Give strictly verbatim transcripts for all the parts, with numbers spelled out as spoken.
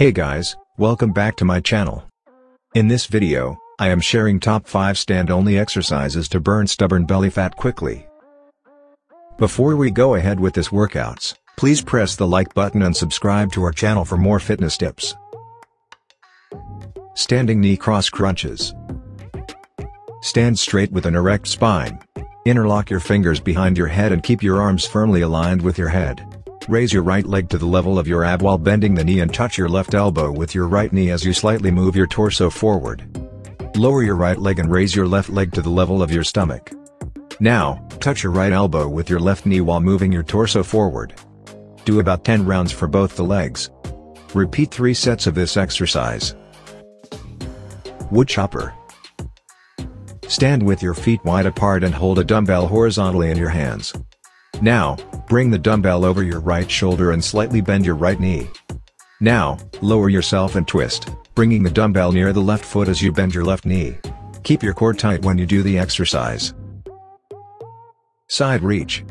Hey guys, welcome back to my channel. In this video, I am sharing top five stand-only exercises to burn stubborn belly fat quickly. Before we go ahead with this workouts, please press the like button and subscribe to our channel for more fitness tips. Standing knee cross crunches. Stand straight with an erect spine. Interlock your fingers behind your head and keep your arms firmly aligned with your head. Raise your right leg to the level of your ab while bending the knee and touch your left elbow with your right knee as you slightly move your torso forward. Lower your right leg and raise your left leg to the level of your stomach. Now, touch your right elbow with your left knee while moving your torso forward. Do about ten rounds for both the legs. Repeat three sets of this exercise. Wood chopper. Stand with your feet wide apart and hold a dumbbell horizontally in your hands. Now, bring the dumbbell over your right shoulder and slightly bend your right knee. Now, lower yourself and twist, bringing the dumbbell near the left foot as you bend your left knee. Keep your core tight when you do the exercise. Side reach.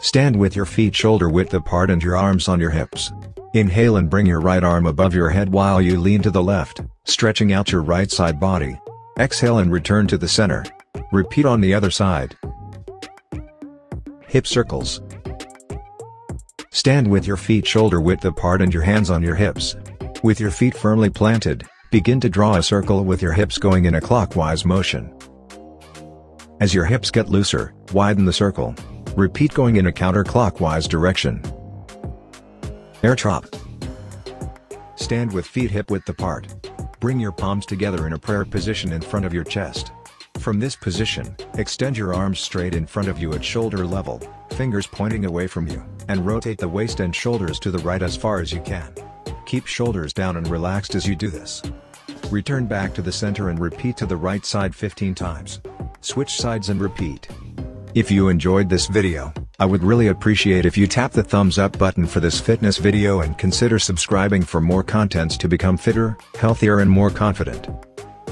Stand with your feet shoulder width apart and your arms on your hips. Inhale and bring your right arm above your head while you lean to the left, stretching out your right side body. Exhale and return to the center. Repeat on the other side. Hip circles. Stand with your feet shoulder width apart and your hands on your hips. With your feet firmly planted, begin to draw a circle with your hips going in a clockwise motion. As your hips get looser, widen the circle. Repeat going in a counterclockwise direction. Air chop. Stand with feet hip width apart. Bring your palms together in a prayer position in front of your chest. From this position, extend your arms straight in front of you at shoulder level, fingers pointing away from you, and rotate the waist and shoulders to the right as far as you can. Keep shoulders down and relaxed as you do this. Return back to the center and repeat to the right side fifteen times. Switch sides and repeat. If you enjoyed this video, I would really appreciate if you tap the thumbs up button for this fitness video and consider subscribing for more contents to become fitter, healthier and more confident.